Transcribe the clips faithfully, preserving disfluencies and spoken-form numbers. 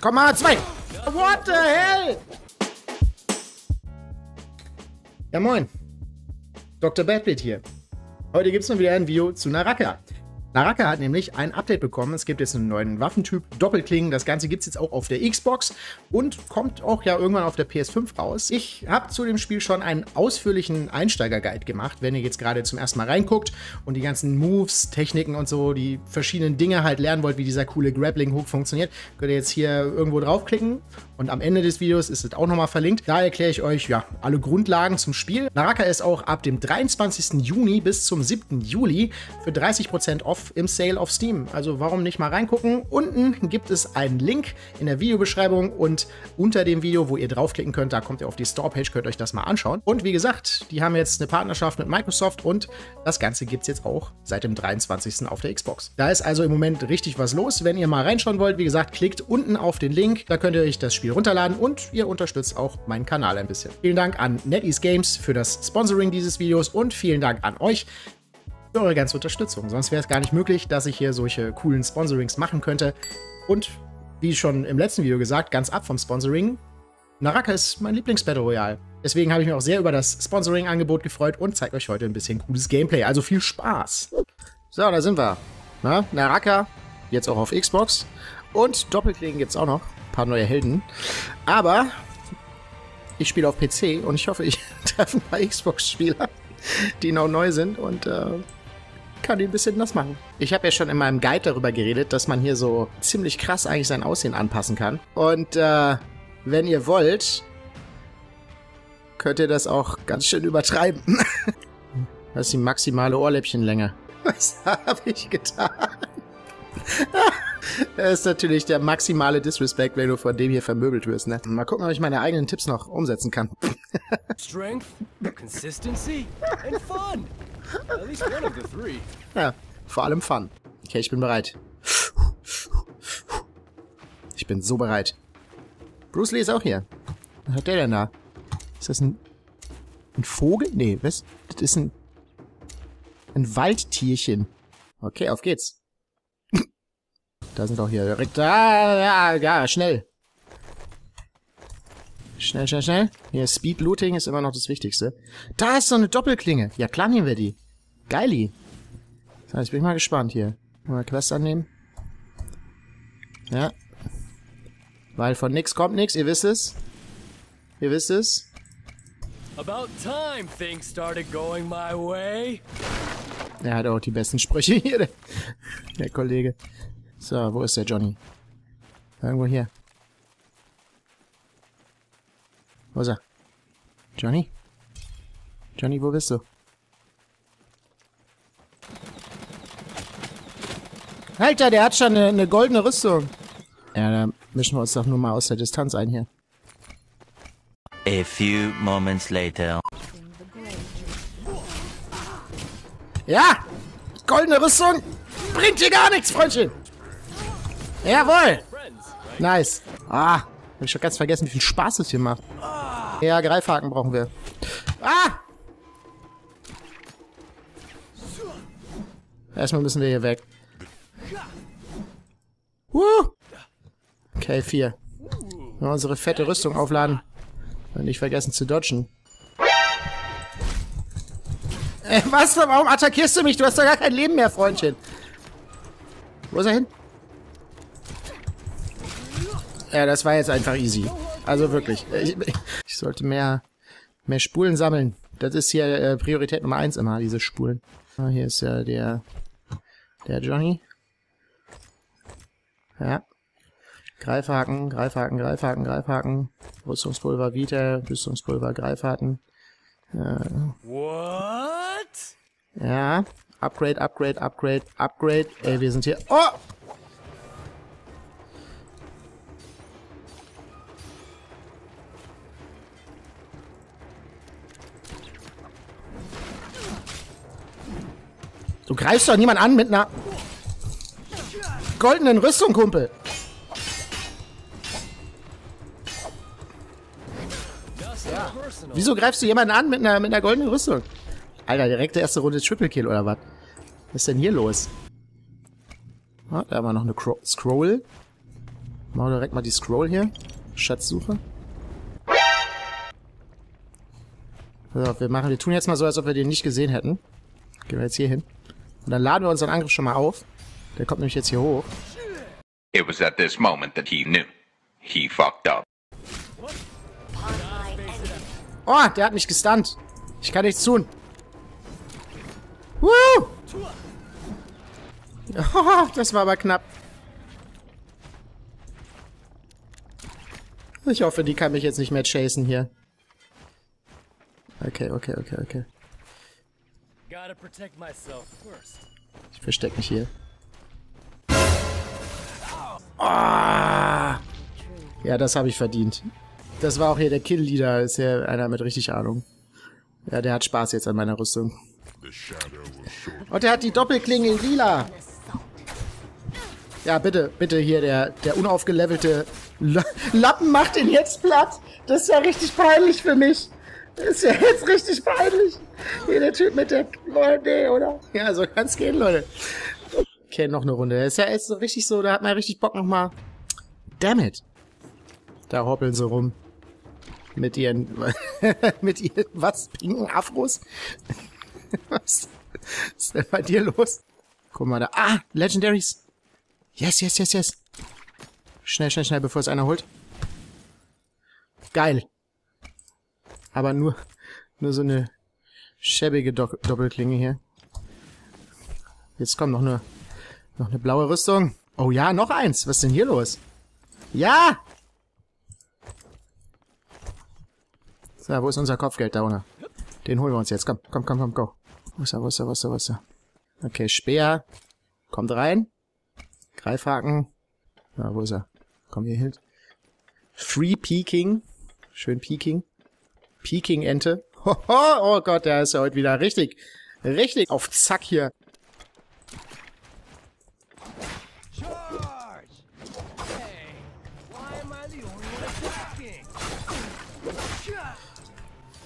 Komm mal, zwei! What the hell? Ja moin, Doktor BadBeard hier. Heute gibt es mal wieder ein Video zu Naraka. Naraka hat nämlich ein Update bekommen. Es gibt jetzt einen neuen Waffentyp, Doppelklingen. Das Ganze gibt es jetzt auch auf der Xbox und kommt auch ja irgendwann auf der P S fünf raus. Ich habe zu dem Spiel schon einen ausführlichen Einsteiger-Guide gemacht, wenn ihr jetzt gerade zum ersten Mal reinguckt und die ganzen Moves, Techniken und so, die verschiedenen Dinge halt lernen wollt, wie dieser coole Grappling-Hook funktioniert, könnt ihr jetzt hier irgendwo draufklicken. Und am Ende des Videos ist es auch nochmal verlinkt. Da erkläre ich euch ja alle Grundlagen zum Spiel. Naraka ist auch ab dem dreiundzwanzigsten Juni bis zum siebten Juli für dreißig Prozent off im Sale auf Steam. Also warum nicht mal reingucken? Unten gibt es einen Link in der Videobeschreibung und unter dem Video, wo ihr draufklicken könnt, da kommt ihr auf die Store-Page, könnt euch das mal anschauen. Und wie gesagt, die haben jetzt eine Partnerschaft mit Microsoft und das Ganze gibt es jetzt auch seit dem dreiundzwanzigsten auf der Xbox. Da ist also im Moment richtig was los. Wenn ihr mal reinschauen wollt, wie gesagt, klickt unten auf den Link. Da könnt ihr euch das Spiel runterladen und ihr unterstützt auch meinen Kanal ein bisschen. Vielen Dank an NetEase Games für das Sponsoring dieses Videos und vielen Dank an euch für eure ganze Unterstützung. Sonst wäre es gar nicht möglich, dass ich hier solche coolen Sponsorings machen könnte. Und wie schon im letzten Video gesagt, ganz ab vom Sponsoring, Naraka ist mein Lieblings-Battle Royale. Deswegen habe ich mich auch sehr über das Sponsoring-Angebot gefreut und zeige euch heute ein bisschen cooles Gameplay. Also viel Spaß! So, da sind wir. Na, Naraka, jetzt auch auf Xbox. Und Doppelklingen gibt es auch noch. Paar neue Helden. Aber ich spiele auf P C und ich hoffe, ich treffe ein paar Xbox-Spieler, die noch neu sind und äh, kann die ein bisschen nass machen. Ich habe ja schon in meinem Guide darüber geredet, dass man hier so ziemlich krass eigentlich sein Aussehen anpassen kann. Und äh, wenn ihr wollt, könnt ihr das auch ganz schön übertreiben. Das ist die maximale Ohrläppchenlänge. Was habe ich getan? Das ist natürlich der maximale Disrespect, wenn du von dem hier vermöbelt wirst, ne? Mal gucken, ob ich meine eigenen Tipps noch umsetzen kann. Strength, Consistency and Fun. At least one of the three. Ja, vor allem Fun. Okay, ich bin bereit. Ich bin so bereit. Bruce Lee ist auch hier. Was hat der denn da? Ist das ein, ein Vogel? Nee, was? Das ist ein, ein Waldtierchen. Okay, auf geht's. Da sind auch hier direkt... Ah, ja, ja, schnell. Schnell, schnell, schnell. Hier, Speed-Looting ist immer noch das Wichtigste. Da ist so eine Doppelklinge. Ja, klar nehmen wir die. Geili. So, jetzt bin ich mal gespannt hier. Mal Quest annehmen. Ja. Weil von nix kommt nix, ihr wisst es. Ihr wisst es. About time things started going my way. Er hat auch die besten Sprüche hier, der Kollege. So, wo ist der Johnny? Irgendwo hier. Wo ist er? Johnny? Johnny, wo bist du? Alter, der hat schon eine, eine goldene Rüstung. Ja, da mischen wir uns doch nur mal aus der Distanz ein hier. A few moments later. Ja! Goldene Rüstung bringt dir gar nichts, Freundchen! Jawohl! Nice. Ah, hab ich schon ganz vergessen, wie viel Spaß es hier macht. Ja, Greifhaken brauchen wir. Ah! Erstmal müssen wir hier weg. Woo! Okay, vier. Nur unsere fette Rüstung aufladen. Und nicht vergessen zu dodgen. Ey, was? Warum attackierst du mich? Du hast doch gar kein Leben mehr, Freundchen. Wo ist er hin? Ja, das war jetzt einfach easy. Also wirklich. Ich, ich sollte mehr, mehr Spulen sammeln. Das ist hier äh, Priorität Nummer eins immer, diese Spulen. Ah, hier ist ja der, der Johnny. Ja. Greifhaken, Greifhaken, Greifhaken, Greifhaken. Rüstungspulver, Vita, Rüstungspulver, Greifhaken. Ja. What? Ja. Upgrade, Upgrade, Upgrade, Upgrade. Ey, wir sind hier... Oh! Du greifst doch niemand an mit einer goldenen Rüstung, Kumpel. Ja. Wieso greifst du jemanden an mit einer, mit einer goldenen Rüstung? Alter, direkt der erste Runde Triple Kill oder was? Was ist denn hier los? Ah, da haben wir noch eine Cro Scroll. Machen wir direkt mal die Scroll hier. Schatzsuche. So, wir, machen, wir tun jetzt mal so, als ob wir den nicht gesehen hätten. Gehen wir jetzt hier hin. Und dann laden wir unseren Angriff schon mal auf. Der kommt nämlich jetzt hier hoch. It was at this moment that he knew. He fucked up. Oh, der hat mich gestunt. Ich kann nichts tun. Woo! Oh, das war aber knapp. Ich hoffe, die kann mich jetzt nicht mehr chasen hier. Okay, okay, okay, okay. Ich verstecke mich hier. Oh. Ja, das habe ich verdient. Das war auch hier der Kill-Leader. Ist ja einer mit richtig Ahnung. Ja, der hat Spaß jetzt an meiner Rüstung. Und der hat die Doppelklinge in lila. Ja, bitte, bitte hier, der, der unaufgelevelte La Lappen macht ihn jetzt platt. Das ist ja richtig peinlich für mich. Das ist ja jetzt richtig peinlich. Hier, der Typ mit der... Nee, oder? Ja, so kann's gehen, Leute. Okay, noch eine Runde. Das ist ja echt so richtig so, da hat man richtig Bock nochmal. Damn it. Da hoppeln sie rum. Mit ihren... mit ihren... Was? Pinken Afros? Was ist denn bei dir los? Guck mal da. Ah, Legendaries. Yes, yes, yes, yes. Schnell, schnell, schnell, bevor es einer holt. Geil. Aber nur, nur so eine schäbige Do Doppelklinge hier. Jetzt kommt noch eine, noch eine blaue Rüstung. Oh ja, noch eins. Was ist denn hier los? Ja! So, wo ist unser Kopfgeld da, oder? Den holen wir uns jetzt. Komm, komm, komm, komm, go. Wo ist er, wo ist er, wo ist er, wo ist er? Okay, Speer. Kommt rein. Greifhaken. Na, wo ist er? Komm hier hin. Free Peking. Schön Peking. Peking-Ente. Oh Gott, der ist ja heute wieder richtig, richtig auf Zack hier.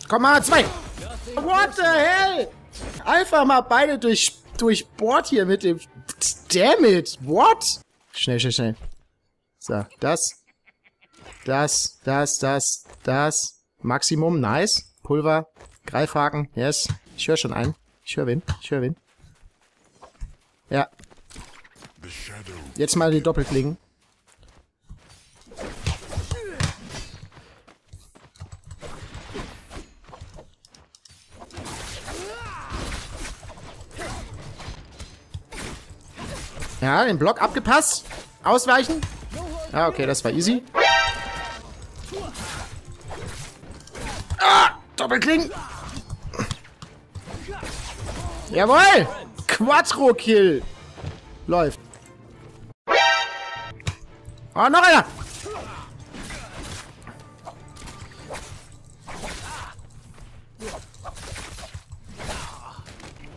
Komm mal, zwei! What the hell? Einfach mal beide durch, durch Bord hier mit dem... Damn it! What? Schnell, schnell, schnell. So, das. Das, das, das, das. Maximum, nice. Pulver, Greifhaken, yes. Ich höre schon einen. Ich höre wen, ich höre wen. Ja. Jetzt mal die Doppelklingen. Ja, den Block abgepasst. Ausweichen. Ah, okay, das war easy. Ah, Doppelklingen. Jawohl. Quattro-Kill. Läuft. Ah, noch einer.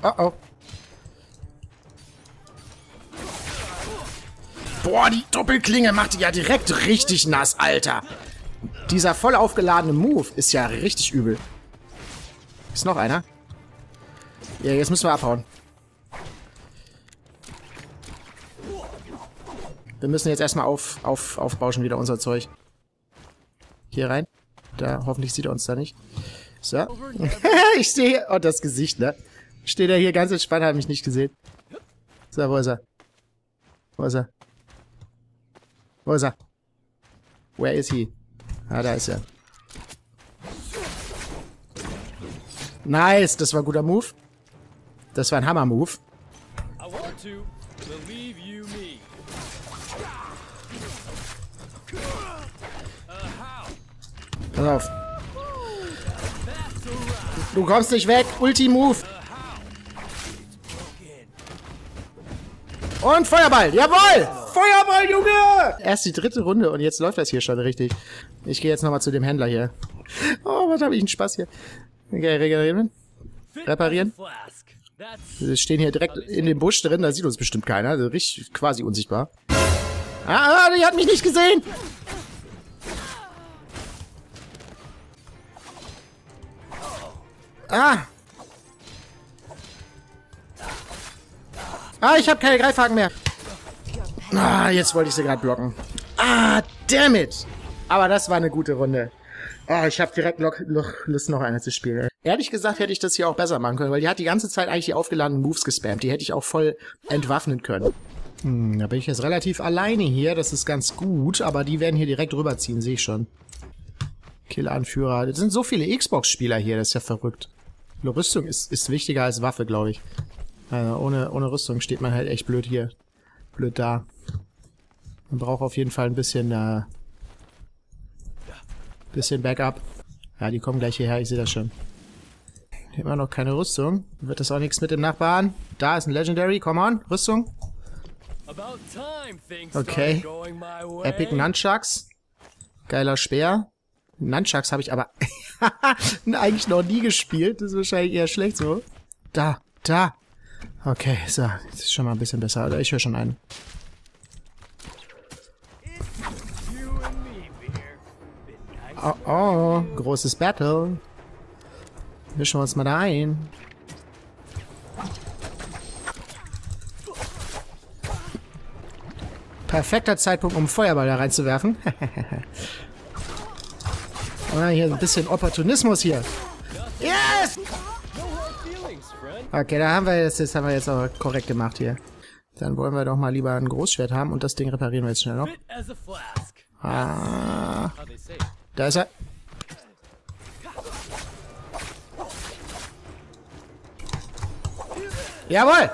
Oh, oh. Boah, die Doppelklinge macht die ja direkt richtig nass, Alter. Dieser voll aufgeladene Move ist ja richtig übel. Ist noch einer? Ja, jetzt müssen wir abhauen. Wir müssen jetzt erstmal auf, auf, aufbauschen wieder unser Zeug. Hier rein. Da, hoffentlich sieht er uns da nicht. So. Ich sehe... Oh, das Gesicht, ne? Steht er hier ganz entspannt, hat mich nicht gesehen. So, wo ist er? Wo ist er? Wo ist er? Where is he? Ah, da ist er. Nice, das war ein guter Move. Das war ein Hammer-Move. Pass auf. Du kommst nicht weg. Ulti-Move. Und Feuerball. Jawohl! Feuerball, Junge! Erst die dritte Runde und jetzt läuft das hier schon richtig. Ich gehe jetzt nochmal zu dem Händler hier. Oh, was habe ich einen Spaß hier. Okay, regenerieren. Reparieren. Wir stehen hier direkt in dem Busch drin, da sieht uns bestimmt keiner. Also richtig quasi unsichtbar. Ah, die hat mich nicht gesehen! Ah! Ah, ich habe keine Greifhaken mehr. Ah, jetzt wollte ich sie gerade blocken. Ah, damn it! Aber das war eine gute Runde. Oh, ich habe direkt noch, noch Lust, noch eine zu spielen. Ehrlich gesagt hätte ich das hier auch besser machen können, weil die hat die ganze Zeit eigentlich die aufgeladenen Moves gespammt. Die hätte ich auch voll entwaffnen können. Hm, da bin ich jetzt relativ alleine hier. Das ist ganz gut, aber die werden hier direkt rüberziehen, sehe ich schon. Kill-Anführer. Das sind so viele Xbox-Spieler hier, das ist ja verrückt. Nur Rüstung ist, ist wichtiger als Waffe, glaube ich. Äh, ohne, ohne Rüstung steht man halt echt blöd hier. Blöd da. Man braucht auf jeden Fall ein bisschen... Äh, bisschen Backup. Ja, die kommen gleich hierher, ich sehe das schon. Immer noch keine Rüstung. Wird das auch nichts mit dem Nachbarn? Da ist ein Legendary, come on, Rüstung. Okay. Epic Nunchucks. Geiler Speer. Nunchucks habe ich aber eigentlich noch nie gespielt. Das ist wahrscheinlich eher schlecht so. Da, da. Okay, so. Jetzt ist schon mal ein bisschen besser. Oder ich höre schon einen. Oh, oh, großes Battle. Mischen wir uns mal da ein. Perfekter Zeitpunkt, um Feuerball da reinzuwerfen. Ah, hier ein bisschen Opportunismus hier. Yes! Okay, da haben wir jetzt, das haben wir jetzt auch korrekt gemacht hier. Dann wollen wir doch mal lieber ein Großschwert haben und das Ding reparieren wir jetzt schnell noch. Ah. Da ist er. Jawohl!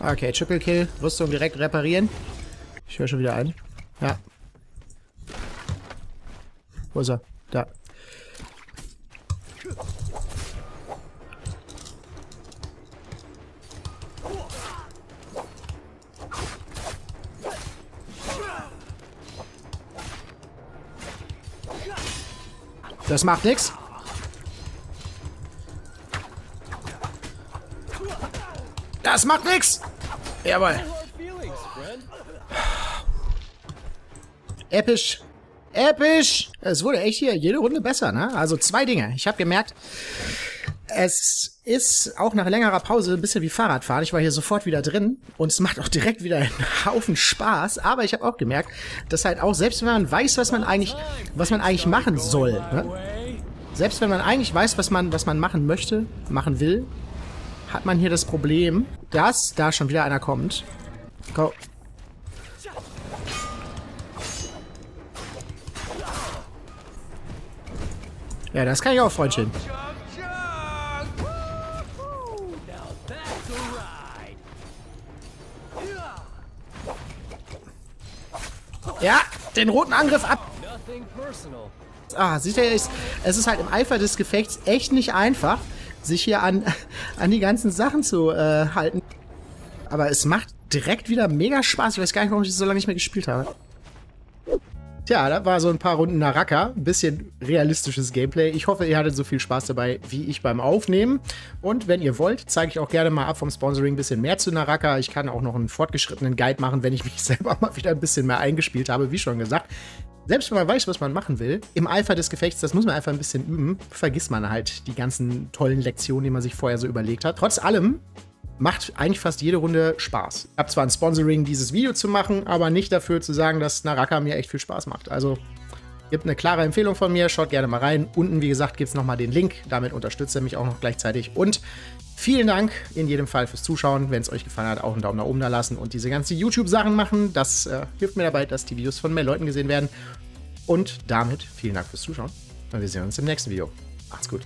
Okay, Triple Kill. Rüstung direkt reparieren. Ich höre schon wieder einen. Ja. Wo ist er? Da. Das macht nix. Das macht nix. Jawohl. Episch. Episch. Es wurde echt hier jede Runde besser, ne? Also zwei Dinge. Ich habe gemerkt, es ist auch nach längerer Pause ein bisschen wie Fahrradfahren. Ich war hier sofort wieder drin und es macht auch direkt wieder einen Haufen Spaß. Aber ich habe auch gemerkt, dass halt auch, selbst wenn man weiß, was man eigentlich, was man eigentlich machen soll, ne? Selbst wenn man eigentlich weiß, was man, was man machen möchte, machen will, hat man hier das Problem, dass da schon wieder einer kommt. Go. Ja, das kann ich auch, Freundchen. Ja, den roten Angriff ab. Ah, seht ihr, es ist halt im Eifer des Gefechts echt nicht einfach, sich hier an, an die ganzen Sachen zu äh, halten. Aber es macht direkt wieder mega Spaß. Ich weiß gar nicht, warum ich das so lange nicht mehr gespielt habe. Tja, das war so ein paar Runden Naraka. Ein bisschen realistisches Gameplay. Ich hoffe, ihr hattet so viel Spaß dabei, wie ich beim Aufnehmen. Und wenn ihr wollt, zeige ich auch gerne mal ab vom Sponsoring ein bisschen mehr zu Naraka. Ich kann auch noch einen fortgeschrittenen Guide machen, wenn ich mich selber mal wieder ein bisschen mehr eingespielt habe, wie schon gesagt. Selbst wenn man weiß, was man machen will, im Eifer des Gefechts, das muss man einfach ein bisschen üben, vergisst man halt die ganzen tollen Lektionen, die man sich vorher so überlegt hat. Trotz allem macht eigentlich fast jede Runde Spaß. Ich habe zwar ein Sponsoring, dieses Video zu machen, aber nicht dafür zu sagen, dass Naraka mir echt viel Spaß macht. Also gibt eine klare Empfehlung von mir, schaut gerne mal rein. Unten, wie gesagt, gibt es nochmal den Link, damit unterstützt er mich auch noch gleichzeitig. Und vielen Dank in jedem Fall fürs Zuschauen. Wenn es euch gefallen hat, auch einen Daumen nach oben da lassen und diese ganzen YouTube-Sachen machen. Das äh, hilft mir dabei, dass die Videos von mehr Leuten gesehen werden. Und damit vielen Dank fürs Zuschauen und wir sehen uns im nächsten Video. Macht's gut.